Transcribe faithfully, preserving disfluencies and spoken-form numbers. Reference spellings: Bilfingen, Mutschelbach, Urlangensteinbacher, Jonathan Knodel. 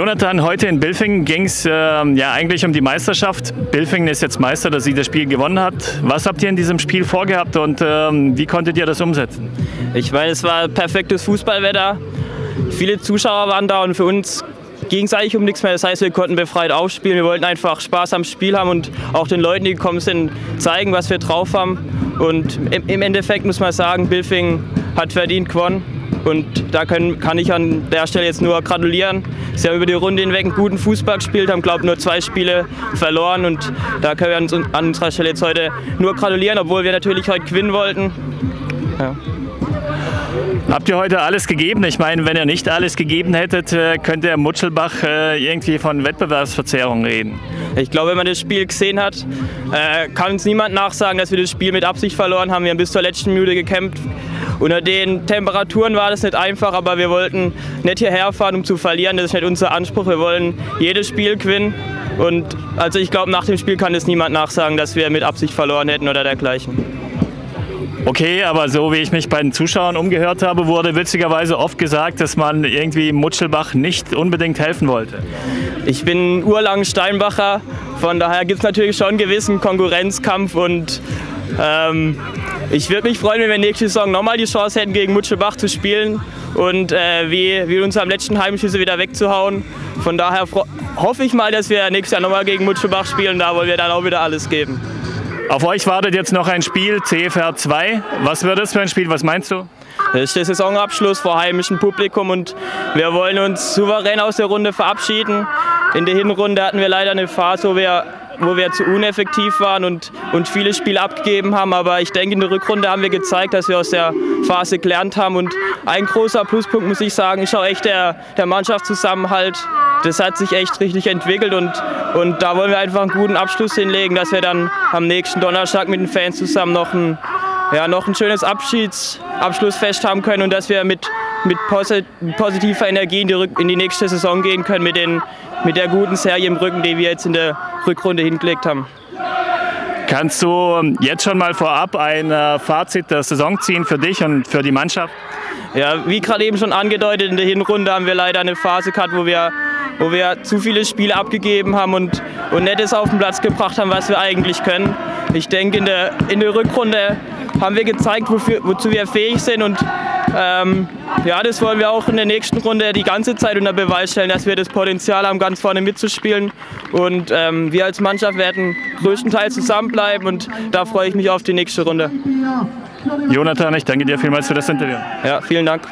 Jonathan, heute in Bilfingen ging es äh, ja eigentlich um die Meisterschaft. Bilfingen ist jetzt Meister, dass sie das Spiel gewonnen hat. Was habt ihr in diesem Spiel vorgehabt und äh, wie konntet ihr das umsetzen? Ich meine, es war perfektes Fußballwetter. Viele Zuschauer waren da und für uns ging es eigentlich um nichts mehr. Das heißt, wir konnten befreit aufspielen. Wir wollten einfach Spaß am Spiel haben und auch den Leuten, die gekommen sind, zeigen, was wir drauf haben. Und im, im Endeffekt muss man sagen, Bilfingen hat verdient gewonnen. Und da können, kann ich an der Stelle jetzt nur gratulieren. Sie haben über die Runde hinweg einen guten Fußball gespielt, haben, glaube ich, nur zwei Spiele verloren. Und da können wir an, uns, an unserer Stelle jetzt heute nur gratulieren, obwohl wir natürlich heute gewinnen wollten. Ja. Habt ihr heute alles gegeben? Ich meine, wenn ihr nicht alles gegeben hättet, könnte der Mutschelbach irgendwie von Wettbewerbsverzerrung reden. Ich glaube, wenn man das Spiel gesehen hat, kann uns niemand nachsagen, dass wir das Spiel mit Absicht verloren haben. Wir haben bis zur letzten Minute gekämpft. Unter den Temperaturen war das nicht einfach, aber wir wollten nicht hierher fahren, um zu verlieren. Das ist nicht unser Anspruch. Wir wollen jedes Spiel gewinnen. Und also ich glaube, nach dem Spiel kann es niemand nachsagen, dass wir mit Absicht verloren hätten oder dergleichen. Okay, aber so wie ich mich bei den Zuschauern umgehört habe, wurde witzigerweise oft gesagt, dass man irgendwie Mutschelbach nicht unbedingt helfen wollte. Ich bin Urlangensteinbacher, von daher gibt es natürlich schon einen gewissen Konkurrenzkampf und ähm, ich würde mich freuen, wenn wir nächste Saison nochmal die Chance hätten, gegen Mutschelbach zu spielen und äh, wie, wie uns am letzten Heimschüsse wieder wegzuhauen. Von daher hoffe ich mal, dass wir nächstes Jahr nochmal gegen Mutschelbach spielen, da wollen wir dann auch wieder alles geben. Auf euch wartet jetzt noch ein Spiel, C F R zwei. Was wird das für ein Spiel? Was meinst du? Das ist der Saisonabschluss vor heimischem Publikum und wir wollen uns souverän aus der Runde verabschieden. In der Hinrunde hatten wir leider eine Phase, wo wir, wo wir zu uneffektiv waren und, und viele Spiele abgegeben haben. Aber ich denke, in der Rückrunde haben wir gezeigt, dass wir aus der Phase gelernt haben. Und ein großer Pluspunkt, muss ich sagen, ist auch echt der, der Mannschaftszusammenhalt. Das hat sich echt richtig entwickelt und, und da wollen wir einfach einen guten Abschluss hinlegen, dass wir dann am nächsten Donnerstag mit den Fans zusammen noch ein, ja, noch ein schönes Abschieds, Abschlussfest haben können und dass wir mit, mit posit positiver Energie in die, in die nächste Saison gehen können mit, den, mit der guten Serie im Rücken, die wir jetzt in der Rückrunde hingelegt haben. Kannst du jetzt schon mal vorab ein Fazit der Saison ziehen für dich und für die Mannschaft? Ja, wie gerade eben schon angedeutet, in der Hinrunde haben wir leider eine Phase gehabt, wo wir wo wir zu viele Spiele abgegeben haben und, und Nettes auf den Platz gebracht haben, was wir eigentlich können. Ich denke, in der, in der Rückrunde haben wir gezeigt, wofür, wozu wir fähig sind. Und ähm, ja, das wollen wir auch in der nächsten Runde die ganze Zeit unter Beweis stellen, dass wir das Potenzial haben, ganz vorne mitzuspielen. Und ähm, wir als Mannschaft werden größtenteils zusammenbleiben und da freue ich mich auf die nächste Runde. Jonathan, ich danke dir vielmals für das Interview. Ja, vielen Dank.